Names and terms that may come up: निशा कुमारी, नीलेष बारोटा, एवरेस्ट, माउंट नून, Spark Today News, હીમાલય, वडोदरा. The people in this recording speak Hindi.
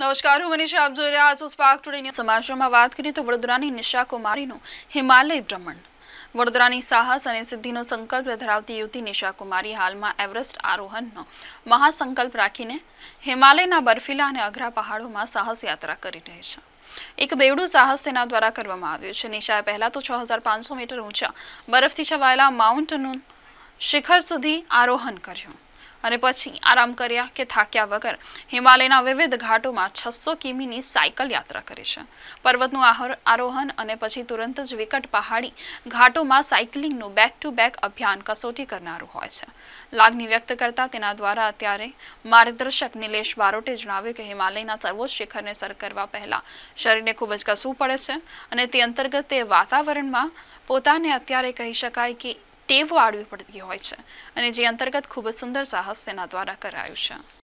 नमस्कार हूँ मनीषा, आप जो रहा आज स्पार्क टुडे न्यूज। समाचारों में बात करें तो वडोदरानी निशा कुमारी हिमालय भ्रमण। वडोदरानी साहस अने सिद्धिनो संकल्प धरावती युवती निशा कुमारी हाल में एवरेस्ट आरोहणनो महासंकल्प राखीने हिमालयना बर्फीला अने अघरा पहाड़ों में साहस यात्रा करी रही छे। एक बेवड़ू साहस तेना द्वारा करवामां आव्युं छे। निशाए पहला तो 6500 मीटर ऊंचा बर्फथी छवायेला माउंट नून शिखर सुधी आरोहण कर्युं अने पछी आराम कर्या के थाक्या वगर हिमालयना विविध घाटों में 600 किमीनी साइकल यात्रा करे छे। पर्वतनुं आरोहण अने पछी तुरंत ज विकट पहाड़ी घाटों में साइकलिंगनुं बेक टू बेक अभियान कसोटी करनारुं होय छे। लागणी व्यक्त करता तेना द्वारा अत्यारे मार्गदर्शक नीलेष बारोटे जणाव्युं के हिमालयना सर्वोच्च शिखरने सर करवा पहेला शरीरने खूब ज कसवुं पड़े छे अने ते अंतर्गत ते वातावरणमां पोताने अत्यारे कही शकाय के टेव आड़वी पड़ती होय छे अने जे अंतर्गत खूब सुंदर साहस सेना द्वारा करायुं छे।